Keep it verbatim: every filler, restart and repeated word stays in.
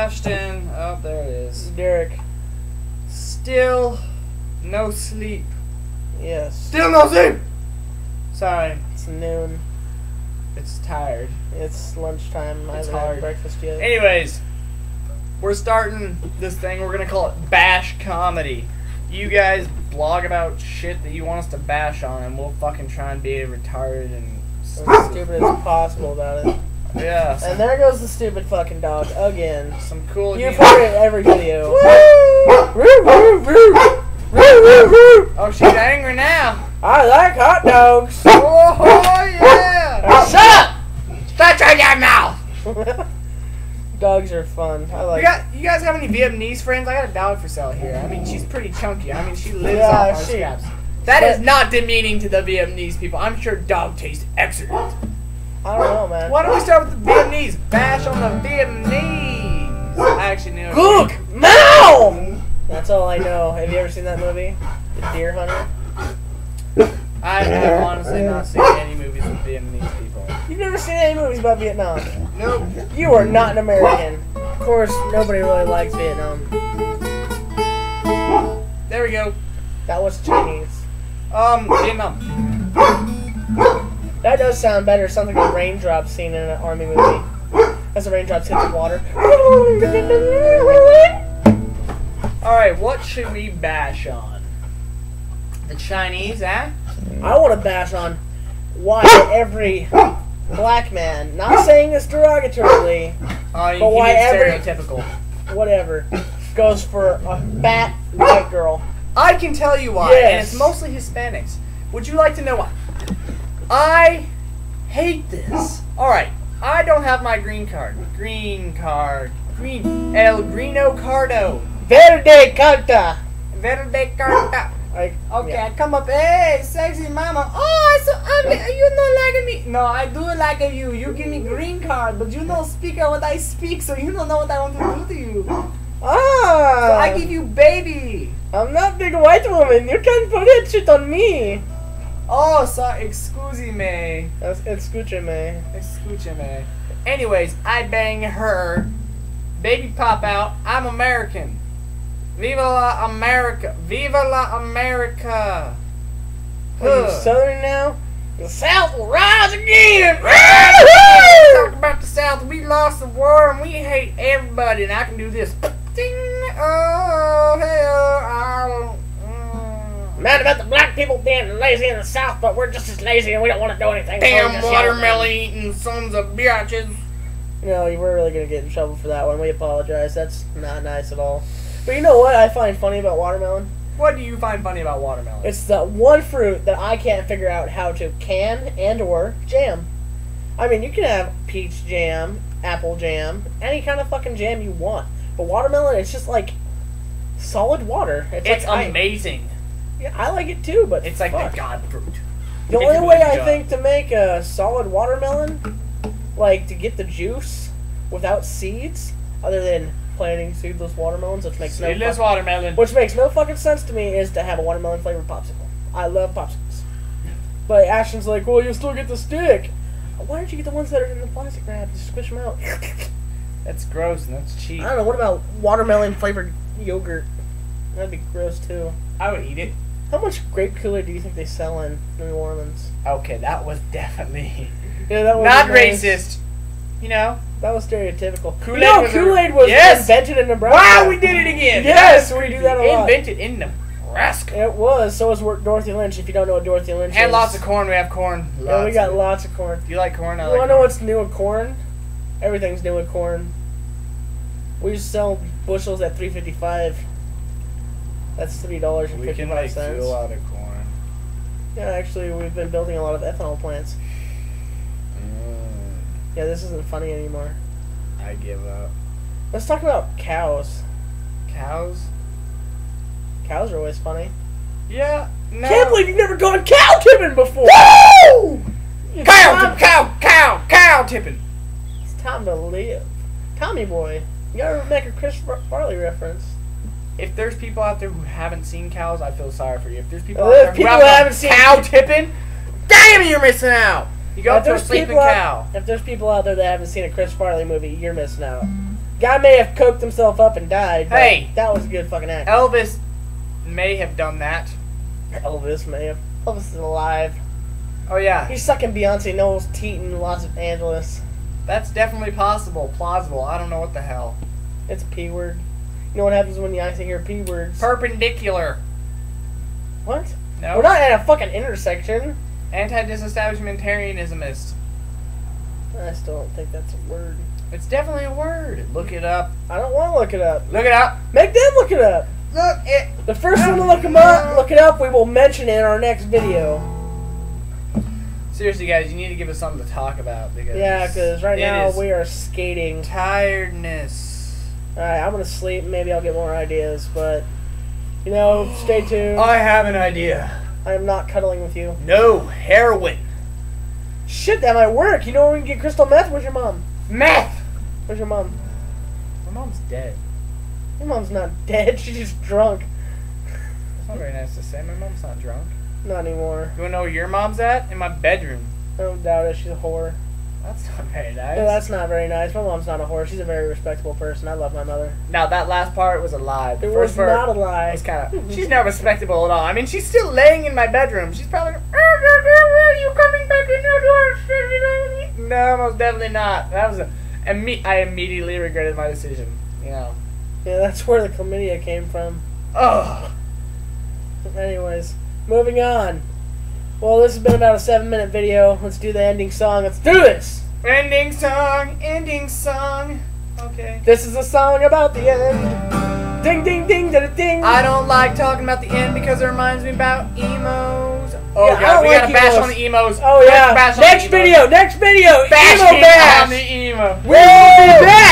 Ashton. Oh, there it is. Derek. Still no sleep. Yes. Still no sleep! Sorry. It's noon. It's tired. It's lunchtime. It's I haven't hard. had breakfast yet. Anyways, we're starting this thing. We're going to call it Bash Comedy. You guys blog about shit that you want us to bash on, and we'll fucking try and be retarded and as stupid as possible about it. Yeah. And there goes the stupid fucking dog again. Some cool. You fucking every video. Oh, she's angry now. I like hot dogs. Oh yeah. What's up? Stop right your mouth. Dogs are fun. I like. You, got, you guys have any Vietnamese friends? I got a dog for sale here. I mean, she's pretty chunky. I mean, she lives yeah, on our scraps. That but, is not demeaning to the Vietnamese people. I'm sure dog tastes excellent. I don't know, man. Why don't we start with the Vietnamese? Bash on the Vietnamese. I actually knew. Cook now. That's all I know. Have you ever seen that movie, The Deer Hunter? I have honestly not seen any movies with Vietnamese people. You've never seen any movies about Vietnam? Nope. You are not an American. Of course, nobody really likes Vietnam. There we go. That was Chinese. Um, Vietnam. That does sound better. Sounds like a raindrop scene in an army movie. As the raindrops hit the water. Alright, what should we bash on? The Chinese, eh? I want to bash on why every black man, not saying this derogatorily, uh, but why every stereotypical, whatever, goes for a fat white girl. I can tell you why, yes. And it's mostly Hispanics. Would you like to know why? I hate this. Alright, I don't have my green card. Green card. Green. El Grino Cardo. Verde Carta. Verde Carta. I, okay, yeah. I come up, hey, sexy mama. Oh, I'm so ugly. You not like me. No, I do like you. You give me green card, but you don't speak what I speak, so you don't know what I want to do to you. Ah. So I give you baby. I'm not big white woman. You can't put that shit on me. Oh, sorry. Excuse me. Excuse me. Excuse me. Anyways, I bang her. Baby pop out. I'm American. Viva la America. Viva la America. Huh. Are you Southern now? The South will rise again. Talk about the South. We lost the war and we hate everybody. And I can do this. Ding. Oh, hell. Mm. Mad about the black people being lazy in the South, but we're just as lazy and we don't want to do anything. Damn watermelon eating sons of bitches. You know, we're really going to get in trouble for that one. We apologize. That's not nice at all. But you know what I find funny about watermelon? What do you find funny about watermelon? It's the one fruit that I can't figure out how to can and or jam. I mean, you can have peach jam, apple jam, any kind of fucking jam you want. But watermelon, it's just like solid water. It's, it's like amazing. I, yeah, I like it too, but it's fuck. like the god fruit. The it's only way I god. think to make a solid watermelon, like to get the juice without seeds, other than planting seedless watermelons, which makes seedless no fucking, watermelon, which makes no fucking sense to me, is to have a watermelon flavored popsicle. I love popsicles, but Ashton's like, well, you still get the stick. Why don't you get the ones that are in the plastic wrap? Just squish them out. That's gross and that's cheap. I don't know. What about watermelon flavored yogurt? That'd be gross too. I would eat it. How much grape cooler do you think they sell in New Orleans? Okay, that was definitely yeah, that was not racist. Nice. You know, that was stereotypical. Kool-Aid no, Kool-Aid was yes. invented in Nebraska. Wow, we did it again. Yes, we do that a lot. Invented in Nebraska. It was. So was Dorothy Lynch. If you don't know what Dorothy Lynch and is, and lots of corn. We have corn. Lots yeah, we got lots of corn. Do you like corn? I like. You want to know what's new with corn? Everything's new with corn. We just sell bushels at three fifty-five. That's three dollars and fifty-five cents. We can make a lot of corn. Yeah, actually, we've been building a lot of ethanol plants. Mm. Yeah, this isn't funny anymore. I give up. Let's talk about cows. Cows. Cows are always funny. Yeah. No. Can't believe you've never gone cow tipping before. Woo! Cow, cow, cow, cow, cow tipping. Time to live. Tommy Boy. You gotta make a Chris Farley reference. If there's people out there who haven't seen cows, I feel sorry for you. If there's people well, out there people who haven't seen cow tipping, damn, you're missing out. You go up to a sleeping cow. Out, if there's people out there that haven't seen a Chris Farley movie, you're missing out. Guy may have coked himself up and died. But hey, that was a good fucking act. Elvis may have done that. Elvis may have. Elvis is alive. Oh yeah. He's sucking Beyoncé Knowles' teat in Los Angeles. That's definitely possible, plausible. I don't know what the hell. It's a P word. You know what happens when you actually hear P words? Perpendicular. What? No. We're not at a fucking intersection. Anti-disestablishmentarianismist. I still don't think that's a word. It's definitely a word. Look it up. I don't want to look it up. Look it up. Make them look it up. Look it. The first one to look them up, look it up. We will mention it in our next video. Seriously, guys, you need to give us something to talk about because yeah, because right now we are skating. Tiredness. All right, I'm gonna sleep. Maybe I'll get more ideas, but you know, stay tuned. I have an idea. I am not cuddling with you. No heroin. Shit, that might work. You know where we can get crystal meth? Where's your mom? Meth. Where's your mom? My mom's dead. Your mom's not dead. She's just drunk. That's not very nice to say. My mom's not drunk. Not anymore. You wanna know where your mom's at? In my bedroom. I don't doubt it. She's a whore. That's not very nice. No, that's not very nice. My mom's not a whore. She's a very respectable person. I love my mother. Now, that last part was a lie. The it first was part not a lie. It's kind of. She's not respectable at all. I mean, she's still laying in my bedroom. She's probably. Are you coming back in your door? No, most definitely not. That was a. Imme I immediately regretted my decision. You know. Yeah, that's where the chlamydia came from. Ugh. Anyways, moving on. Well, this has been about a seven minute video. Let's do the ending song. Let's do this! Ending song, ending song. Okay. This is a song about the end. Ding, ding, ding, da, da, ding. I don't like talking about the end because it reminds me about emos. Oh, yeah, God, we like gotta emos. Bash on the emos. Oh, yeah. Next video, next video. Bash emo bash. On the emo. We'll be back.